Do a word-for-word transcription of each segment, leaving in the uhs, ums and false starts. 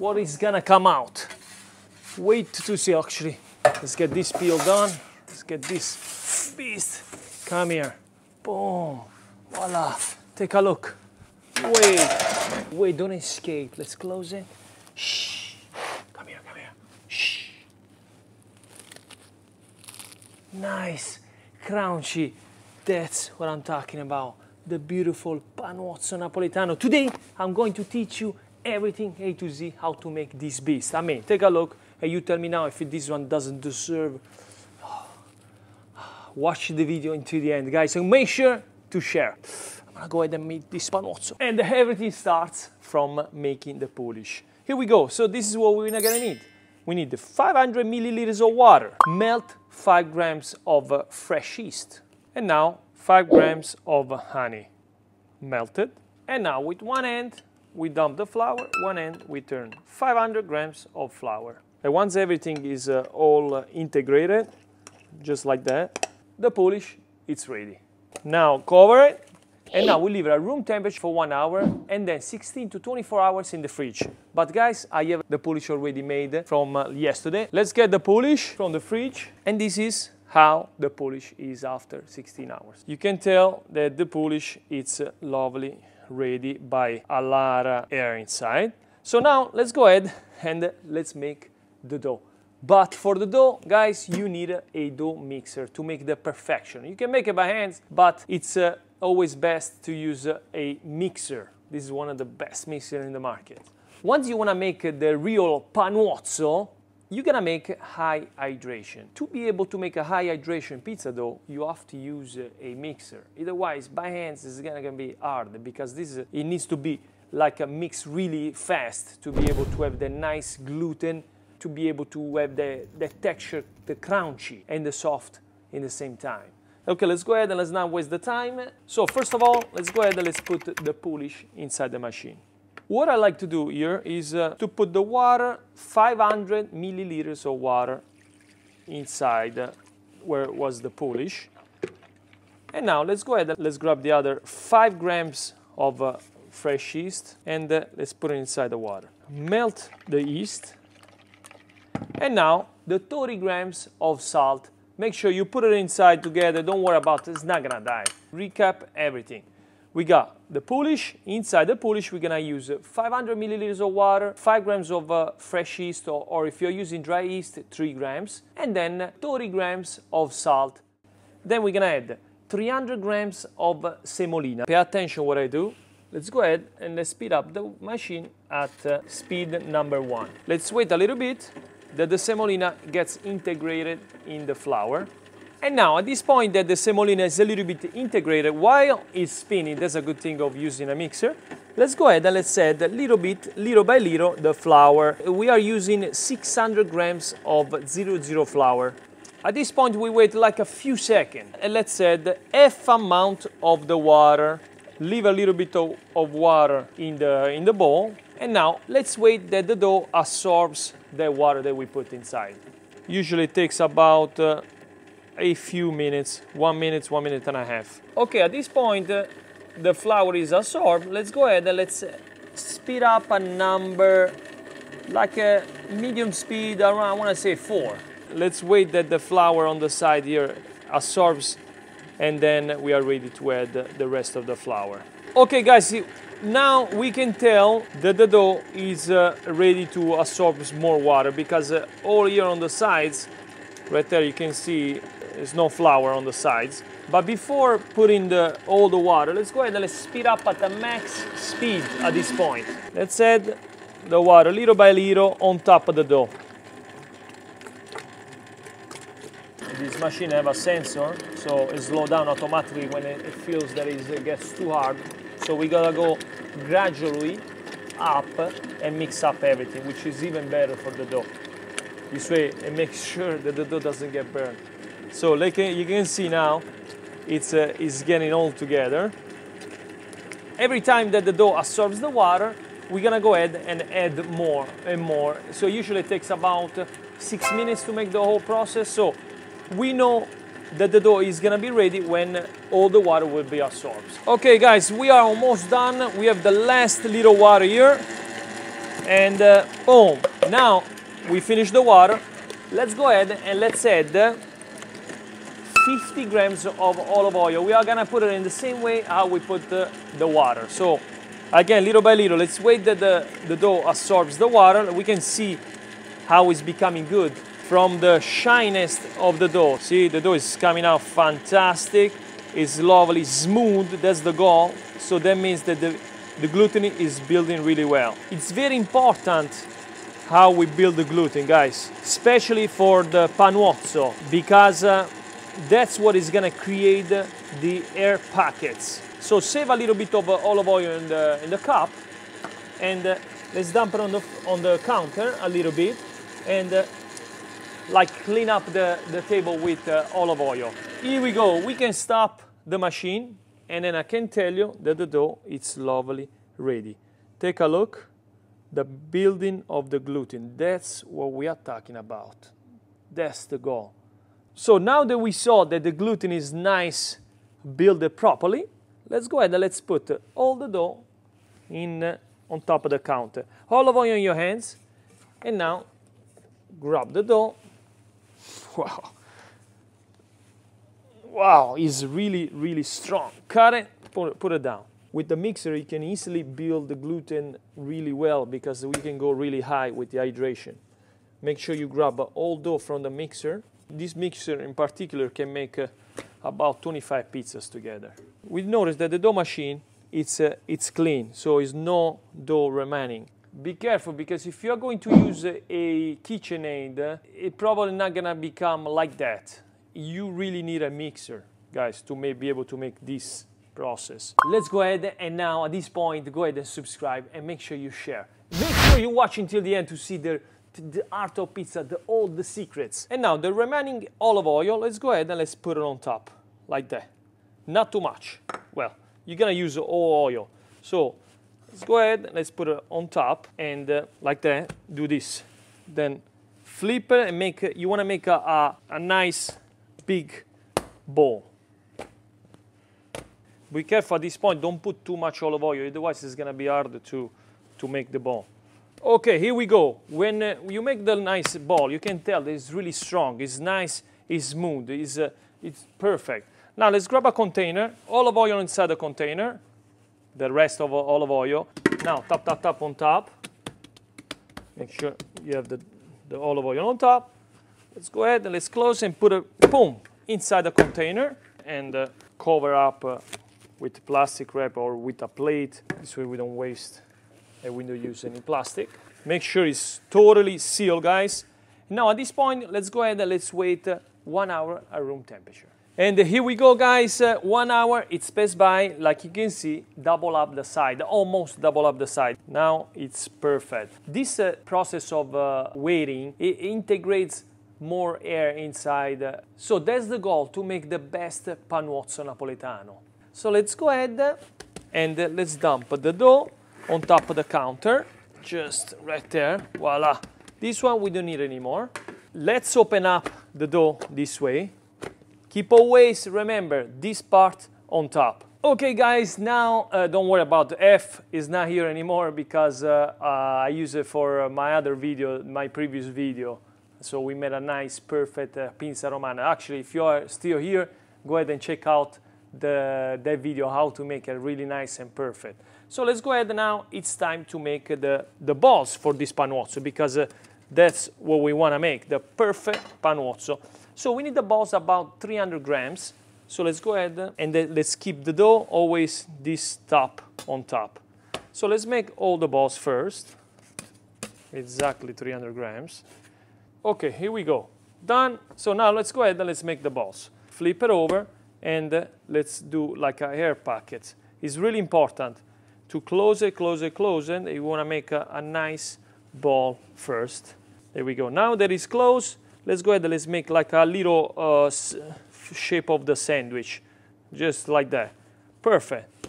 what is gonna come out. Wait to see actually. Let's get this peeled on. Let's get this beast. Come here. Boom. Voila. Take a look. Wait. Wait, don't escape. Let's close it. Shh. Come here, come here. Shh. Nice. Crunchy. That's what I'm talking about. The beautiful Panuozzo Napoletano. Today, I'm going to teach you everything A to Z how to make this beast. I mean, take a look and you tell me now if this one doesn't deserve. Watch the video until the end, guys, and make sure to share. I'm gonna go ahead and make this Panuozzo. And everything starts from making the Poolish. Here we go. So this is what we're gonna need. We need five hundred milliliters of water, melt five grams of uh, fresh yeast, and now five grams of honey melted. And now with one end, we dump the flour, one end we turn five hundred grams of flour. And once everything is uh, all uh, integrated, just like that, the Poolish, it's ready. Now cover it, and now we leave it at room temperature for one hour and then sixteen to twenty-four hours in the fridge. But guys, I have the Poolish already made from uh, yesterday. Let's get the Poolish from the fridge, and this is how the Poolish is after sixteen hours. You can tell that the Poolish, it's uh, lovely, ready by a lot of air inside. So now let's go ahead and let's make the dough. But for the dough, guys, you need a dough mixer to make the perfection. You can make it by hands, but it's uh, always best to use uh, a mixer. This is one of the best mixers in the market. Once you want to make the real Panuozzo, you're going to make high hydration. To be able to make a high hydration pizza dough, you have to use uh, a mixer. Otherwise, by hands, it's going to be hard because this is, it needs to be like a mix really fast to be able to have the nice gluten, to be able to have the, the texture, the crunchy and the soft in the same time. Okay, let's go ahead and let's not waste the time. So first of all, let's go ahead and let's put the Poolish inside the machine. What I like to do here is uh, to put the water, five hundred milliliters of water inside uh, where was the Poolish. And now let's go ahead and let's grab the other five grams of uh, fresh yeast and uh, let's put it inside the water. Melt the yeast. And now the thirty grams of salt. Make sure you put it inside together. Don't worry about it. It's not gonna die. Recap everything. We got the Poolish. Inside the Poolish, we're gonna use five hundred milliliters of water, five grams of uh, fresh yeast, or, or if you're using dry yeast, three grams, and then thirty grams of salt. Then we're gonna add three hundred grams of semolina. Pay attention what I do. Let's go ahead and let's speed up the machine at uh, speed number one. Let's wait a little bit that the semolina gets integrated in the flour. And now at this point that the semolina is a little bit integrated while it's spinning, that's a good thing of using a mixer. Let's go ahead and let's add a little bit, little by little, the flour. We are using six hundred grams of zero zero flour. At this point we wait like a few seconds. And let's add half amount of the water. Leave a little bit of, of water in the, in the bowl. And now let's wait that the dough absorbs the water that we put inside. Usually it takes about uh, a few minutes, one minute, one minute and a half. Okay, at this point, uh, the flour is absorbed. Let's go ahead and let's speed up a number, like a medium speed, around, I wanna say four. Let's wait that the flour on the side here absorbs, and then we are ready to add the rest of the flour. Okay guys, now we can tell that the dough is uh, ready to absorb more water because uh, all here on the sides, right there you can see there's no flour on the sides. But before putting the, all the water, let's go ahead and let's speed up at the max speed at this point. Let's add the water little by little on top of the dough. This machine has a sensor, so it slows down automatically when it feels that it gets too hard. So we gotta go gradually up and mix up everything, which is even better for the dough. This way, it makes sure that the dough doesn't get burned. So like you can see now, it's, uh, it's getting all together. Every time that the dough absorbs the water, we're gonna go ahead and add more and more. So usually it takes about six minutes to make the whole process. So we know that the dough is gonna be ready when all the water will be absorbed. Okay guys, we are almost done. We have the last little water here. and uh, boom, now we finish the water. Let's go ahead and let's add fifty grams of olive oil. We are gonna put it in the same way how we put the, the water. So again, little by little, let's wait that the, the dough absorbs the water. We can see how it's becoming good from the shinest of the dough. See, the dough is coming out fantastic. It's lovely, smooth, that's the goal. So that means that the, the gluten is building really well. It's very important how we build the gluten, guys, especially for the panuozzo, because uh, that's what is gonna create the air pockets. So save a little bit of uh, olive oil in the, in the cup, and uh, let's dump it on the, on the counter a little bit, and uh, like clean up the, the table with uh, olive oil. Here we go, we can stop the machine, and then I can tell you that the dough is lovely ready. Take a look, the building of the gluten, that's what we are talking about. That's the goal. So now that we saw that the gluten is nice, built properly, let's go ahead and let's put all the dough in uh, on top of the counter. Olive oil in your hands, and now grab the dough. Wow. Wow, it's really, really strong. Cut it, put, put it down. With the mixer, you can easily build the gluten really well because we can go really high with the hydration. Make sure you grab all dough from the mixer. This mixer in particular can make uh, about twenty-five pizzas together. We notice that the dough machine, it's, uh, it's clean, so there's no dough remaining. Be careful, because if you're going to use a KitchenAid, it's probably not gonna become like that. You really need a mixer, guys, to may be able to make this process. Let's go ahead and now, at this point, go ahead and subscribe and make sure you share. Make sure you watch until the end to see the, the art of pizza, the, all the secrets. And now, the remaining olive oil, let's go ahead and let's put it on top, like that. Not too much. Well, you're gonna use all oil. So, let's go ahead and let's put it on top, and uh, like that, do this. Then flip it and make it, you wanna make a, a, a nice big bowl. Be careful at this point, don't put too much olive oil, otherwise it's gonna be hard to, to make the bowl. Okay, here we go. When uh, you make the nice bowl, you can tell it's really strong, it's nice, it's smooth, it's, uh, it's perfect. Now let's grab a container, olive oil inside the container, the rest of olive oil. Now, tap, tap, tap on top. Make sure you have the, the olive oil on top. Let's go ahead and let's close and put a boom inside the container, and uh, cover up uh, with plastic wrap or with a plate. This way we don't waste and we don't use any plastic. Make sure it's totally sealed, guys. Now, at this point, let's go ahead and let's wait uh, one hour at room temperature. And here we go, guys, uh, one hour, it's passed by, like you can see, double up the side, almost double up the side. Now it's perfect. This uh, process of uh, waiting, it integrates more air inside. Uh, so that's the goal, to make the best Panuozzo Napoletano. So let's go ahead and uh, let's dump the dough on top of the counter, just right there, voila. This one we don't need anymore. Let's open up the dough this way. Keep always, remember, this part on top. Okay, guys, now uh, don't worry about the F. It's not here anymore because uh, uh, I use it for my other video, my previous video. So we made a nice, perfect uh, pinza romana. Actually, if you are still here, go ahead and check out the, that video, how to make it really nice and perfect. So let's go ahead now. It's time to make the, the balls for this panuozzo, because uh, that's what we want to make, the perfect panuozzo. So we need the balls about three hundred grams. So let's go ahead and then let's keep the dough always this top on top. So let's make all the balls first. Exactly three hundred grams. Okay, here we go. Done. So now let's go ahead and let's make the balls. Flip it over and let's do like a air pocket. It's really important to close it, close it, close it. You want to make a, a nice ball first. There we go. Now that it's closed, let's go ahead and let's make like a little uh, shape of the sandwich, just like that. Perfect.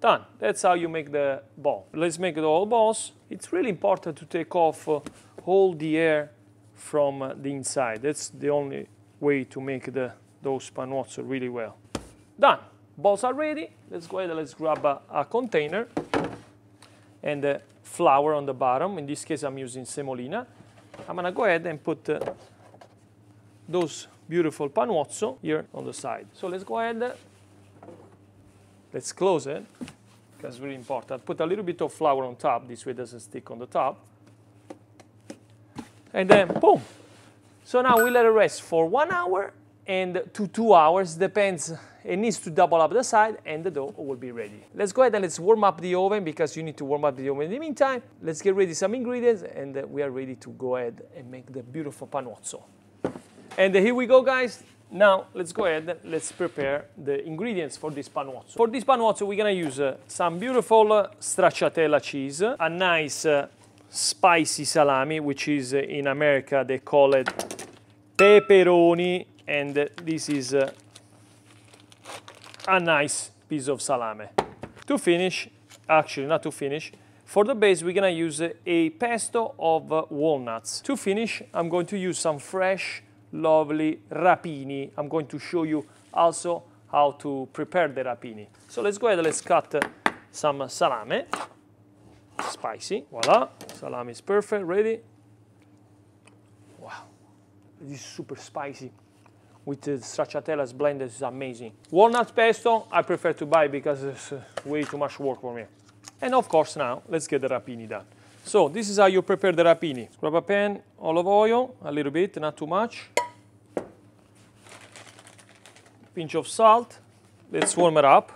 Done. That's how you make the ball. Let's make the whole balls. It's really important to take off uh, all the air from uh, the inside. That's the only way to make the, those panuozzo really well. Done. Balls are ready. Let's go ahead and let's grab a, a container and uh, flour on the bottom. In this case, I'm using semolina. I'm gonna go ahead and put uh, those beautiful panuozzo here on the side. So let's go ahead, uh, let's close it, because it's really important. Put a little bit of flour on top, this way it doesn't stick on the top. And then, boom! So now we let it rest for one hour and to two hours, depends. It needs to double up the side and the dough will be ready. Let's go ahead and let's warm up the oven, because you need to warm up the oven in the meantime. Let's get ready some ingredients and we are ready to go ahead and make the beautiful panuozzo. And here we go, guys. Now let's go ahead and let's prepare the ingredients for this panuozzo. For this panuozzo we're gonna use uh, some beautiful uh, stracciatella cheese, a nice uh, spicy salami, which is uh, in America they call it pepperoni, and uh, this is uh, a nice piece of salami. To finish, actually not to finish, for the base we're gonna use uh, a pesto of uh, walnuts. To finish, I'm going to use some fresh lovely rapini. I'm going to show you also how to prepare the rapini. So let's go ahead and let's cut uh, some salame. Spicy, voila. Salami is perfect, ready. Wow, this is super spicy. With the stracciatella's blend, is amazing. Walnut pesto, I prefer to buy because it's uh, way too much work for me. And of course now, let's get the rapini done. So this is how you prepare the rapini. Grab a pan, olive oil, a little bit, not too much. Pinch of salt. Let's warm it up.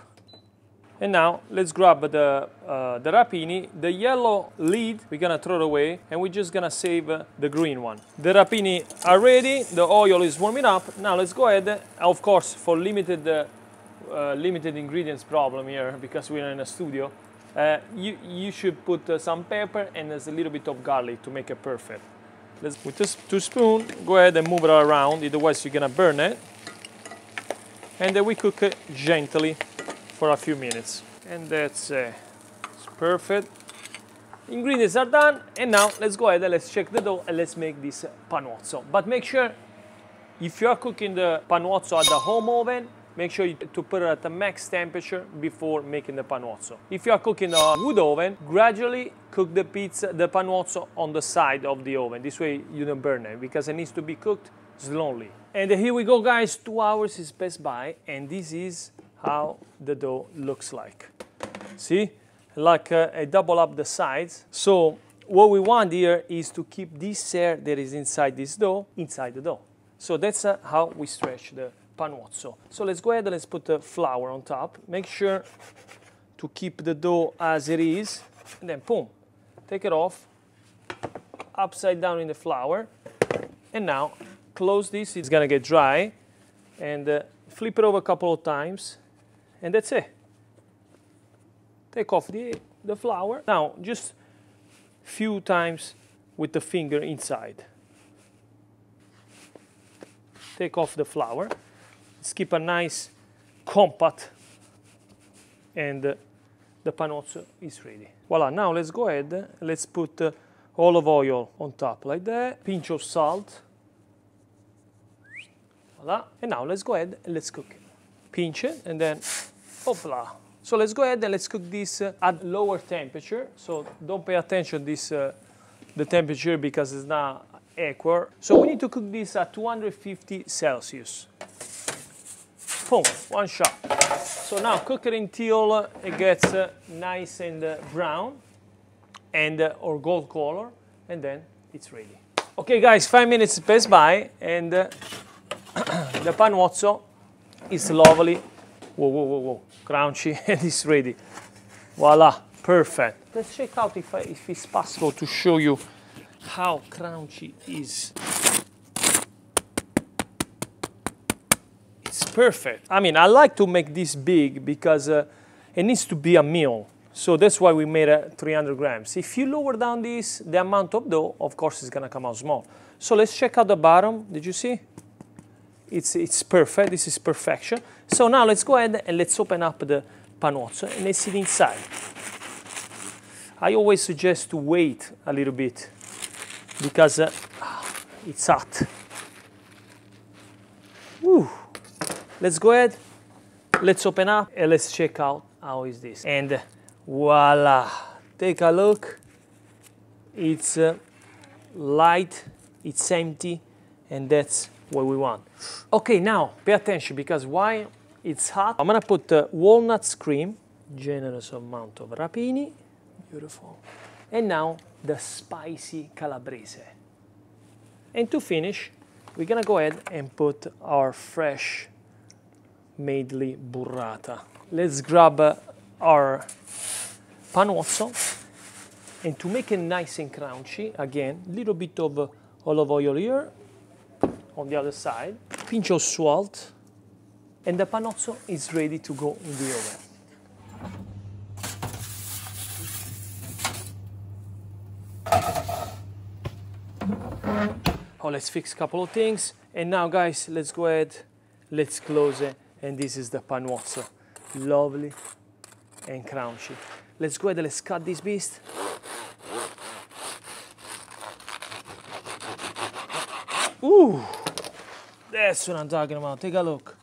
And now let's grab the, uh, the rapini. The yellow lid we're gonna throw it away and we're just gonna save uh, the green one. The rapini are ready, the oil is warming up. Now let's go ahead, of course, for limited, uh, uh, limited ingredients problem here, because we're in a studio. Uh, you, you should put uh, some pepper and there's a little bit of garlic to make it perfect. Let's, with this two spoon, go ahead and move it around, otherwise you're gonna burn it. And then we cook it gently for a few minutes. And that's uh, it's perfect. Ingredients are done, and now let's go ahead and let's check the dough and let's make this panuozzo. But make sure, if you are cooking the panuozzo at the home oven, make sure you to put it at the max temperature before making the panuozzo. If you are cooking a wood oven, gradually cook the pizza, the panuozzo on the side of the oven. This way you don't burn it, because it needs to be cooked slowly. And here we go, guys. Two hours is passed by, and this is how the dough looks like. See, like uh, I double up the sides. So what we want here is to keep this air that is inside this dough inside the dough. So that's uh, how we stretch the panuozzo. So let's go ahead and let's put the flour on top. Make sure to keep the dough as it is, and then boom, take it off, upside down in the flour, and now close this. It's gonna get dry, and uh, flip it over a couple of times, and that's it. Take off the the flour. Now just few times with the finger inside. Take off the flour. Let's keep a nice compact, and uh, the panuozzo is ready. Voila, now let's go ahead, let's put uh, olive oil on top, like that, pinch of salt, voila, and now let's go ahead and let's cook it. Pinch it, and then, voila. So let's go ahead and let's cook this uh, at lower temperature, so don't pay attention to this, uh, the temperature, because it's not equal. So we need to cook this at two hundred fifty Celsius. Boom, one shot. So now cook it until uh, it gets uh, nice and uh, brown and uh, or gold color, and then it's ready. Okay, guys, five minutes pass by, and uh, the panuozzo is lovely. Whoa, whoa, whoa, whoa, crunchy, and it's ready. Voila, perfect. Let's check out if, I, if it's possible to show you how crunchy is. It's perfect. I mean, I like to make this big because uh, it needs to be a meal. So that's why we made uh, three hundred grams. If you lower down this, the amount of dough, of course, is gonna come out small. So let's check out the bottom. Did you see? It's, it's perfect. This is perfection. So now let's go ahead and let's open up the panuozzo and let's see it inside. I always suggest to wait a little bit, because uh, it's hot. Woo. Let's go ahead, let's open up, and let's check out how is this. And uh, voila, Take a look, it's uh, light, it's empty, and that's what we want. Okay, now pay attention, because while it's hot, I'm gonna put uh, walnut cream, generous amount of rapini, beautiful, and now the spicy calabrese. And to finish, we're gonna go ahead and put our fresh medley burrata. Let's grab uh, our Panuozzo, and to make it nice and crunchy, again, a little bit of uh, olive oil here, on the other side, pinch of salt, and the Panuozzo is ready to go in the oven. Oh, let's fix a couple of things, and now guys, let's go ahead, let's close it, and this is the Panuozzo, lovely and crunchy. Let's go ahead and let's cut this beast. Ooh, that's what I'm talking about. Take a look.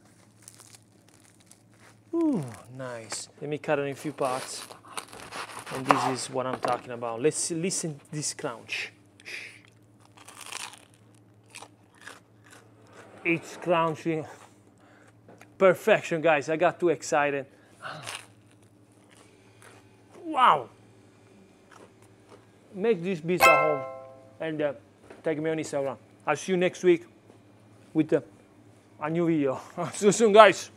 Ooh, nice. Let me cut it in a few parts. And this is what I'm talking about. Let's listen to this crunch. It's crunchy. Perfection, guys. I got too excited. Wow! Make this beast at home and uh, take me on Instagram. I'll see you next week with uh, a new video. See you soon, guys.